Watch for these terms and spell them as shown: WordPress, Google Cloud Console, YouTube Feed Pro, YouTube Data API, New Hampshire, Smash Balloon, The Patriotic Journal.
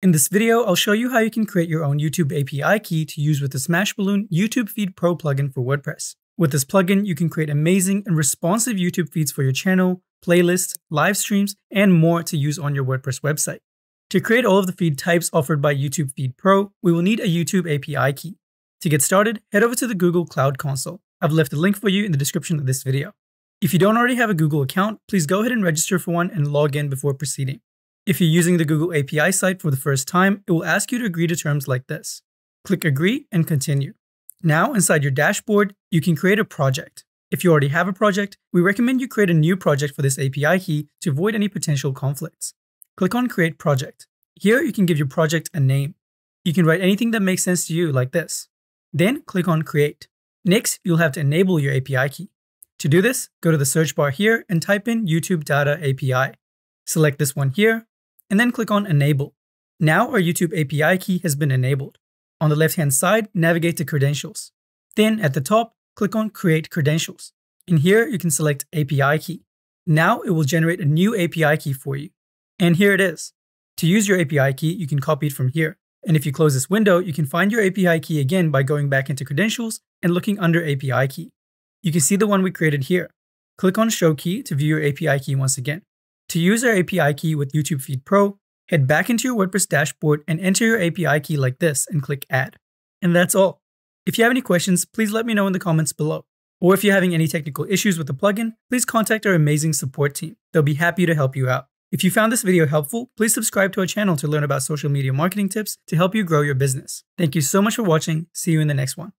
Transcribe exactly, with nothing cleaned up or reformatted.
In this video, I'll show you how you can create your own YouTube A P I key to use with the Smash Balloon YouTube Feed Pro plugin for WordPress. With this plugin, you can create amazing and responsive YouTube feeds for your channel, playlists, live streams, and more to use on your WordPress website. To create all of the feed types offered by YouTube Feed Pro, we will need a YouTube A P I key. To get started, head over to the Google Cloud Console. I've left a link for you in the description of this video. If you don't already have a Google account, please go ahead and register for one and log in before proceeding. If you're using the Google A P I site for the first time, it will ask you to agree to terms like this. Click Agree and Continue. Now, inside your dashboard, you can create a project. If you already have a project, we recommend you create a new project for this A P I key to avoid any potential conflicts. Click on Create Project. Here, you can give your project a name. You can write anything that makes sense to you, like this. Then, click on Create. Next, you'll have to enable your A P I key. To do this, go to the search bar here and type in YouTube Data A P I. Select this one here, and then click on Enable. Now our YouTube A P I key has been enabled. On the left-hand side, navigate to Credentials. Then at the top, click on Create Credentials. In here, you can select A P I key. Now it will generate a new A P I key for you. And here it is. To use your A P I key, you can copy it from here. And if you close this window, you can find your A P I key again by going back into Credentials and looking under A P I key. You can see the one we created here. Click on Show Key to view your A P I key once again. To use our A P I key with YouTube Feed Pro, head back into your WordPress dashboard and enter your A P I key like this and click Add. And that's all. If you have any questions, please let me know in the comments below. Or if you're having any technical issues with the plugin, please contact our amazing support team. They'll be happy to help you out. If you found this video helpful, please subscribe to our channel to learn about social media marketing tips to help you grow your business. Thank you so much for watching. See you in the next one.